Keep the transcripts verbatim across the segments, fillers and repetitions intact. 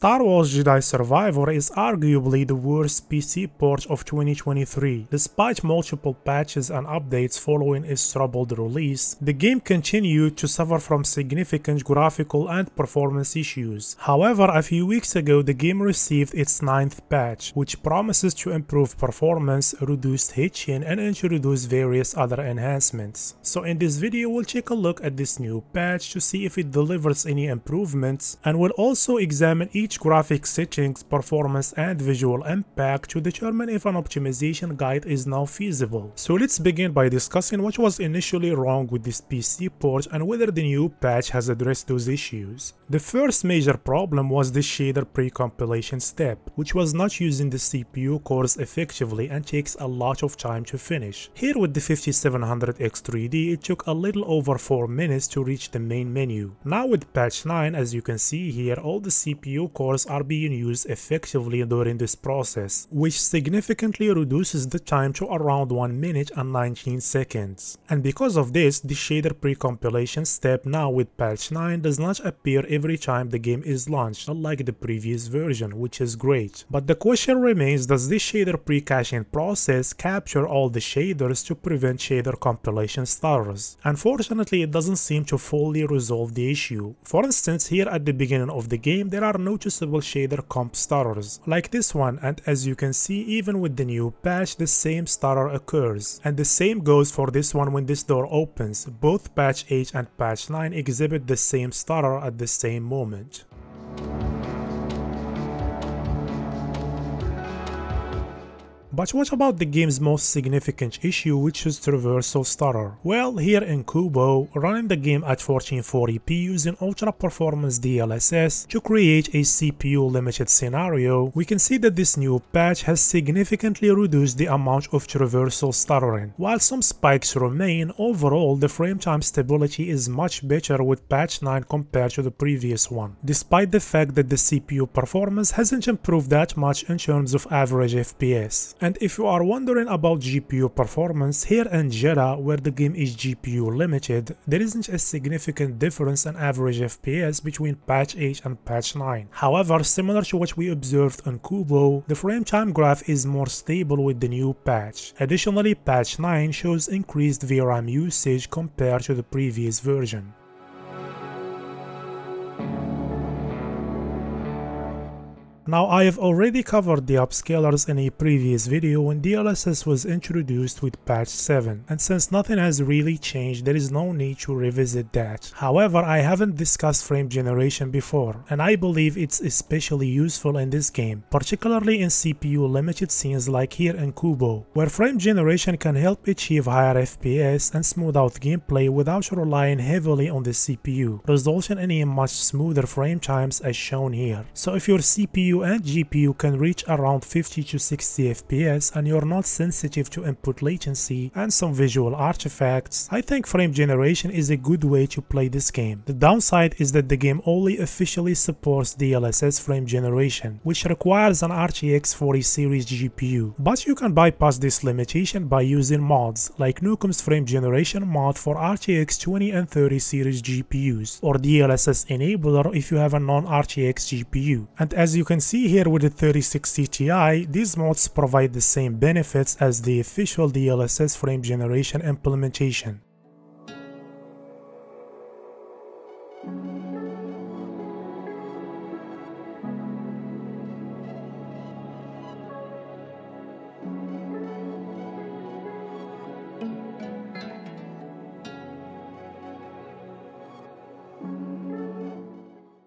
Star Wars Jedi: Survivor is arguably the worst P C port of twenty twenty-three. Despite multiple patches and updates following its troubled release, the game continued to suffer from significant graphical and performance issues. However, a few weeks ago the game received its ninth patch, which promises to improve performance, reduce hitching, and introduce various other enhancements. So in this video we'll take a look at this new patch to see if it delivers any improvements, and we'll also examine each graphic settings, performance, and visual impact to determine if an optimization guide is now feasible. So let's begin by discussing what was initially wrong with this P C port and whether the new patch has addressed those issues. The first major problem was the shader pre-compilation step, which was not using the C P U cores effectively and takes a lot of time to finish. Here with the fifty-seven hundred X three D it took a little over four minutes to reach the main menu. Now with patch nine, as you can see here, all the C P U cores are being used effectively during this process, which significantly reduces the time to around one minute and nineteen seconds. And because of this, the shader pre-compilation step now with patch nine does not appear every time the game is launched, unlike the previous version, which is great. But the question remains, does this shader pre-caching process capture all the shaders to prevent shader compilation stars? Unfortunately, it doesn't seem to fully resolve the issue. For instance, here at the beginning of the game there are noticeable shader comp stars, like this one, and as you can see, even with the new patch the same star occurs, and the same goes for this one when this door opens. Both patch eight and patch nine exhibit the same star at the same moment. But what about the game's most significant issue, which is traversal stutter? Well, here in Kubo, running the game at fourteen forty p using ultra performance D L S S to create a C P U limited scenario, we can see that this new patch has significantly reduced the amount of traversal stuttering. While some spikes remain, overall the frame time stability is much better with patch nine compared to the previous one, despite the fact that the C P U performance hasn't improved that much in terms of average F P S. And if you are wondering about G P U performance, here in Jedha, where the game is G P U limited, there isn't a significant difference in average F P S between patch eight and patch nine. However, similar to what we observed in Kubo, the frame time graph is more stable with the new patch. Additionally, patch nine shows increased V RAM usage compared to the previous version. Now, I have already covered the upscalers in a previous video when D L S S was introduced with patch seven, and since nothing has really changed there is no need to revisit that. However, I haven't discussed frame generation before, and I believe it's especially useful in this game, particularly in C P U limited scenes like here in Kubo, where frame generation can help achieve higher F P S and smooth out gameplay without relying heavily on the C P U, resulting in a much smoother frame times as shown here. So if your C P U and G P U can reach around fifty to sixty F P S and you're not sensitive to input latency and some visual artifacts, I think frame generation is a good way to play this game. The downside is that the game only officially supports D L S S frame generation, which requires an R T X forty series G P U, but you can bypass this limitation by using mods like Nukem's Frame Generation Mod for R T X twenty and thirty series G P Us, or D L S S Enabler if you have a non-R T X G P U. And as you can see See here with the thirty sixty T I, these mods provide the same benefits as the official D L S S frame generation implementation.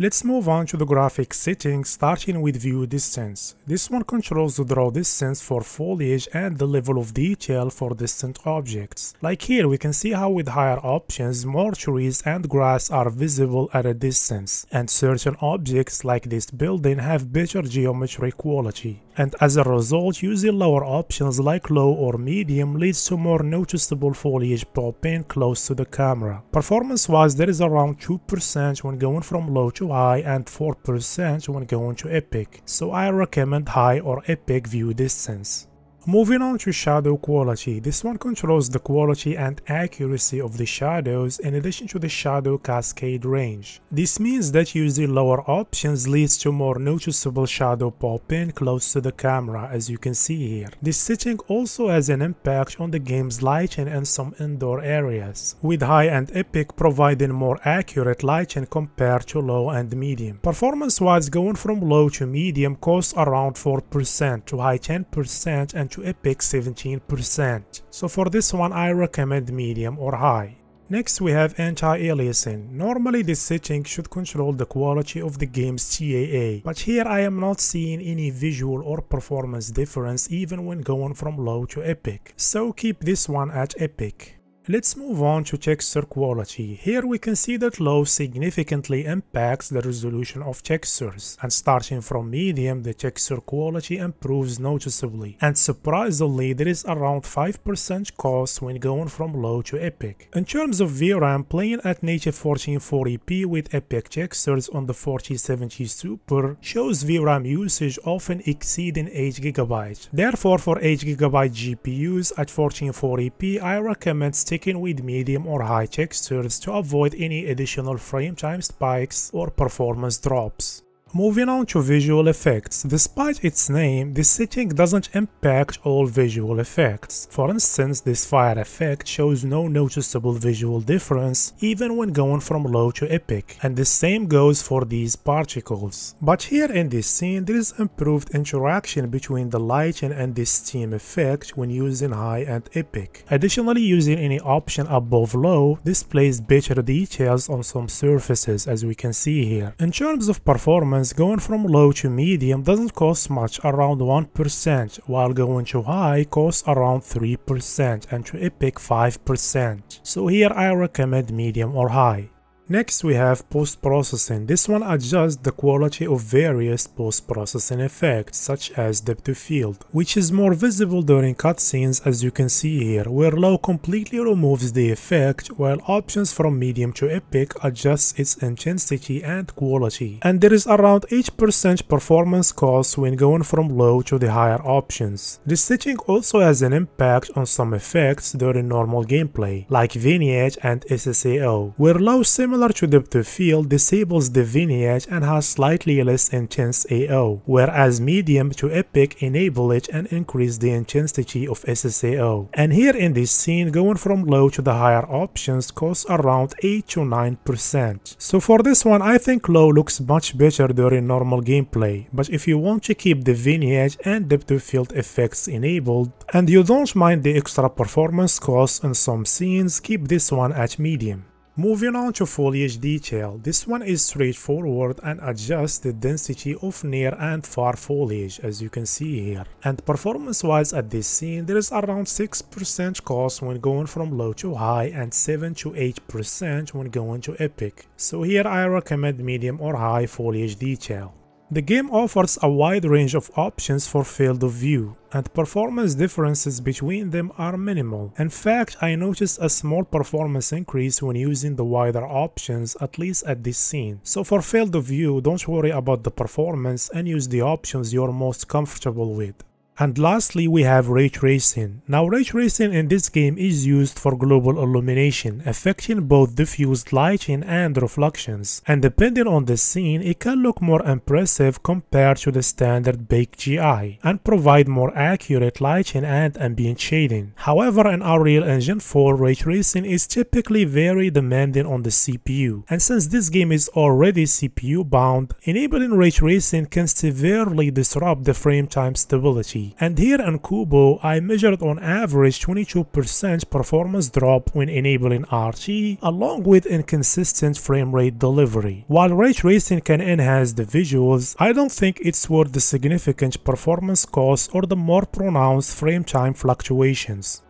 Let's move on to the graphic settings, starting with view distance. This one controls the draw distance for foliage and the level of detail for distant objects. Like here, we can see how with higher options, more trees and grass are visible at a distance, and certain objects like this building have better geometry quality. And as a result, using lower options like low or medium leads to more noticeable foliage popping close to the camera. Performance-wise, there is around two percent when going from low to high and four percent when going to epic, so I recommend high or epic view distance. Moving on to shadow quality, this one controls the quality and accuracy of the shadows in addition to the shadow cascade range. This means that using lower options leads to more noticeable shadow popping close to the camera, as you can see here. This setting also has an impact on the game's lighting in some indoor areas, with high and epic providing more accurate lighting compared to low and medium. Performance-wise, going from low to medium costs around four percent, to high ten percent and to epic seventeen percent. So for this one I recommend medium or high. Next we have anti-aliasing. Normally this setting should control the quality of the game's T A A, but here I am not seeing any visual or performance difference even when going from low to epic. So keep this one at epic. Let's move on to texture quality. Here we can see that low significantly impacts the resolution of textures, and starting from medium the texture quality improves noticeably, and surprisingly there is around five percent cost when going from low to epic. In terms of V RAM, playing at native fourteen forty p with epic textures on the forty seventy Super shows V RAM usage often exceeding eight gigabytes. Therefore for eight gigabyte G P Us at fourteen forty p I recommend sticking with medium or high textures to avoid any additional frame time spikes or performance drops. Moving on to visual effects. Despite its name, this setting doesn't impact all visual effects. For instance, this fire effect shows no noticeable visual difference even when going from low to epic, and the same goes for these particles. But here in this scene there is improved interaction between the lighting and this steam effect when using high and epic. Additionally, using any option above low displays better details on some surfaces, as we can see here. In terms of performance, going from low to medium doesn't cost much, around one percent, while going to high costs around three percent and to epic five percent. So here I recommend medium or high. Next we have post-processing. This one adjusts the quality of various post-processing effects such as depth of field, which is more visible during cutscenes, as you can see here, where low completely removes the effect while options from medium to epic adjusts its intensity and quality. And there is around eight percent performance cost when going from low to the higher options. This setting also has an impact on some effects during normal gameplay, like vignette and S S A O, where low similar Similar to depth of field disables the vignette and has slightly less intense A O, whereas medium to epic enable it and increase the intensity of S S A O. And here in this scene, going from low to the higher options costs around eight to nine percent. So for this one I think low looks much better during normal gameplay, but if you want to keep the vignette and depth of field effects enabled and you don't mind the extra performance costs in some scenes, keep this one at medium. Moving on to foliage detail, this one is straightforward and adjusts the density of near and far foliage, as you can see here. And performance wise at this scene there is around six percent cost when going from low to high and seven to eight percent when going to epic. So here I recommend medium or high foliage detail. The game offers a wide range of options for field of view, and performance differences between them are minimal. In fact, I noticed a small performance increase when using the wider options, at least at this scene. So for field of view, don't worry about the performance and use the options you're most comfortable with. And lastly we have ray tracing. Now ray tracing in this game is used for global illumination, affecting both diffused lighting and reflections, and depending on the scene it can look more impressive compared to the standard baked G I and provide more accurate lighting and ambient shading. However, in Unreal Engine four, ray tracing is typically very demanding on the C P U, and since this game is already C P U bound, enabling ray tracing can severely disrupt the frame time stability. And here in Kubo, I measured on average twenty-two percent performance drop when enabling R T, along with inconsistent frame rate delivery. While ray tracing can enhance the visuals, I don't think it's worth the significant performance costs or the more pronounced frame time fluctuations.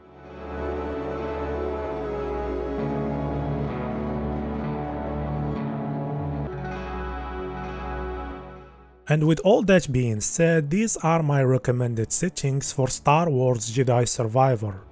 And with all that being said, these are my recommended settings for Star Wars Jedi Survivor.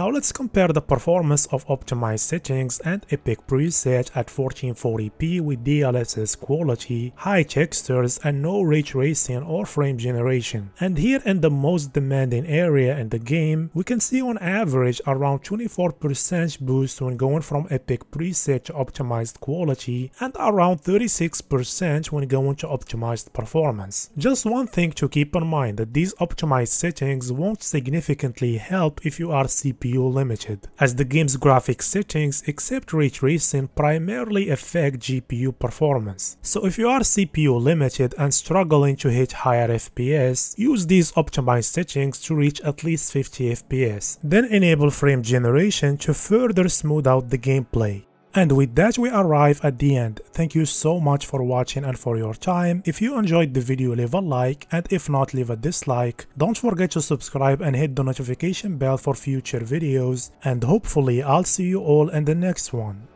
Now let's compare the performance of optimized settings and epic preset at fourteen forty p with D L S S quality, high textures and no ray tracing or frame generation. And here in the most demanding area in the game, we can see on average around twenty-four percent boost when going from epic preset to optimized quality and around thirty-six percent when going to optimized performance. Just one thing to keep in mind, that these optimized settings won't significantly help if you are C P U limited, as the game's graphics settings except ray tracing primarily affect G P U performance. So if you are C P U limited and struggling to hit higher F P S, use these optimized settings to reach at least fifty F P S. Then enable frame generation to further smooth out the gameplay. And with that we arrive at the end. Thank you so much for watching and for your time. If you enjoyed the video, leave a like, and if not, leave a dislike. Don't forget to subscribe and hit the notification bell for future videos, and hopefully I'll see you all in the next one.